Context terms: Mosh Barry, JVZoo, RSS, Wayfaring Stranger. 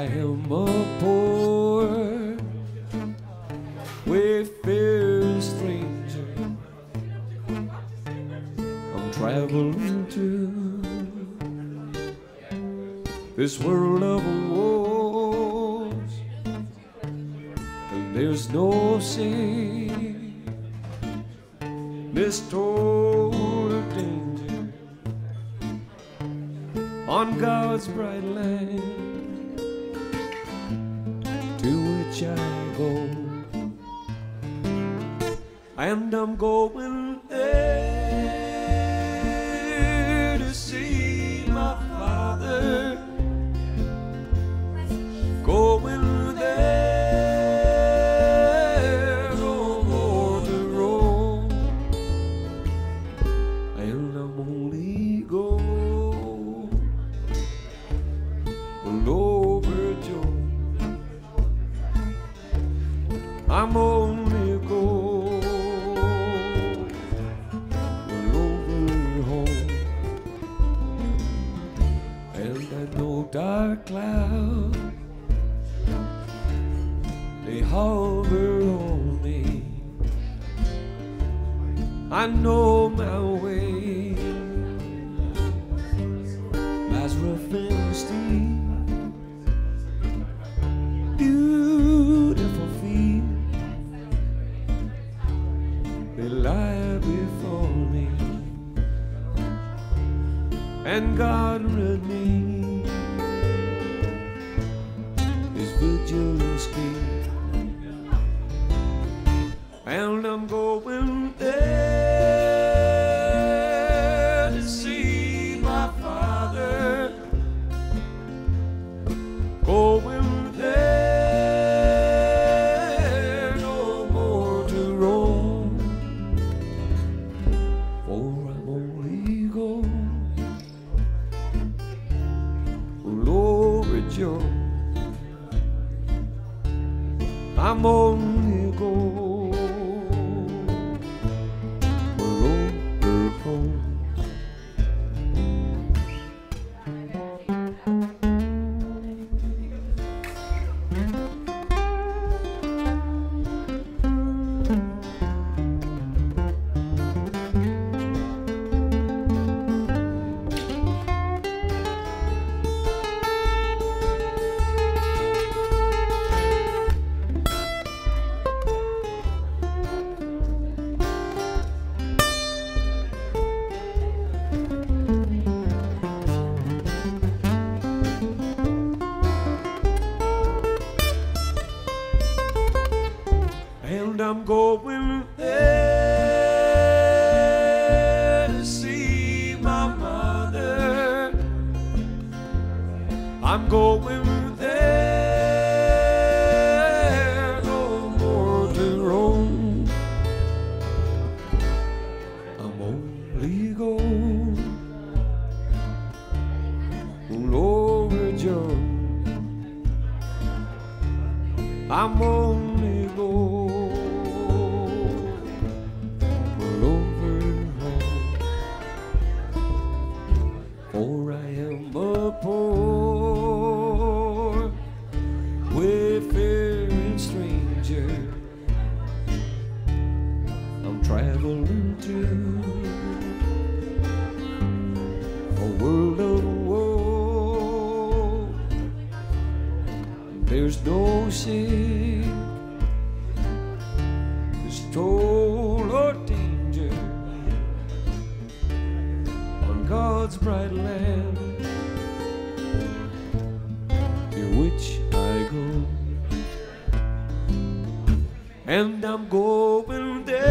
I am a poor wayfaring stranger. I'm traveling through this world of woes, and there's no shame this total danger on God's bright land to which I go, and I'm going there to see my Father, going there on the road, and I'm only going over Jordan. I'm only going over home, and I know dark clouds they hover on me. I know my way lies rough and steep. They lie before me, and God redeemed His vigilance scheme, and I'm going there to see my Father, going there. I'm only going over home. And I'm going there to see my mother. I'm going there no more to roam. I'm only going over Joe. I'm only going wayfaring stranger, I'm traveling through a world of woe. There's no sin, there's toil or danger on God's bright land to which I go. And I'm going there.